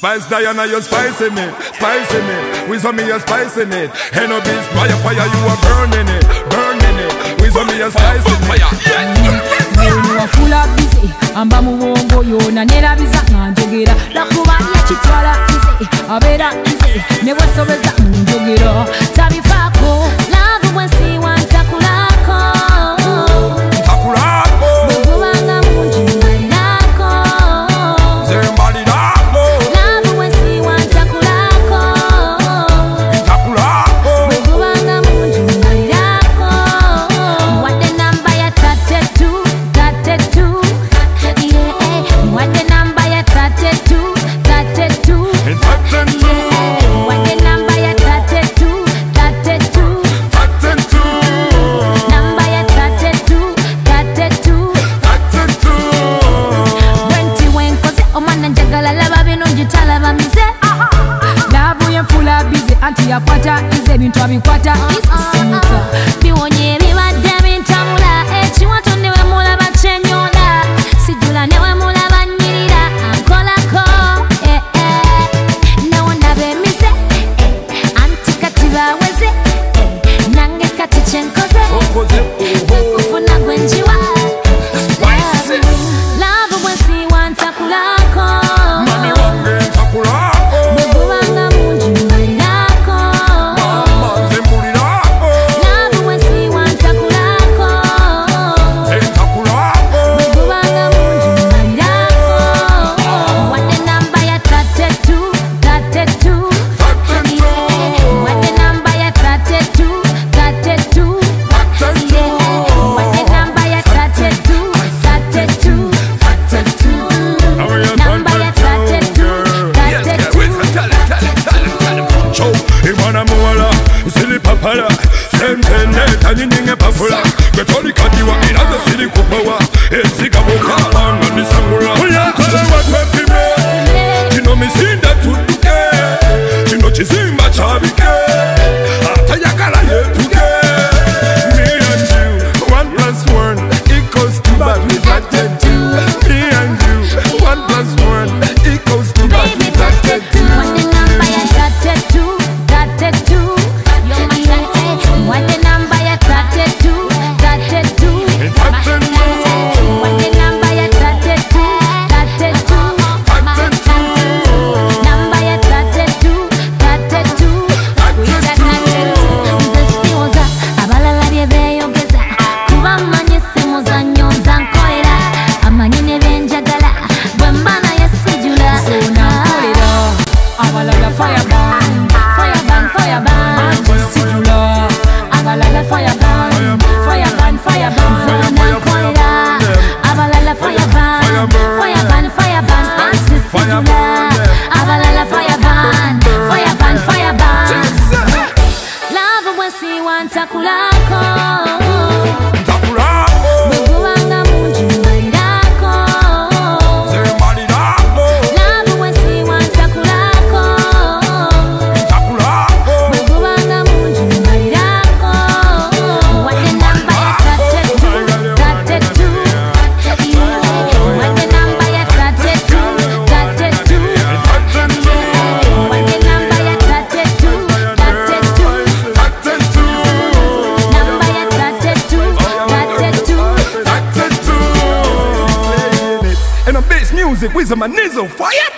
Spice Diana, you're spicing it, spicing it. We saw me, you're spicing it. Hen of this fire, fire, you are burning it, burning it. We saw me, you're spicing it. You are full of busy, amba muwongo yona nerabiza nanjogera lakuba yachitwala busy, abera busy, newesobeza njogera tabifako love when see one takula. Yakwata ize bintu abikwata isimuta biwonye bibadde bintamula ekiwato newe mulaba kyenyonda sijula newe mulaba nnyirira ankolako nawona bemize anti kati baweze nange kati kyenkoze okufuna gwenjiwa love when see one takulako. Nyinyinge pafula Katolika diwa inaza sili kupawa Esika muka anga nisangula Uyakala watwepime Chino misinda tutuke Chino chizimba chabike Ata yakala yetuke Me and you 1 + 1 = 2 but we factor 2. Me and you 1 + 1 = 2 but we factor 2. Number ya got it too Music with a manizzle fireman.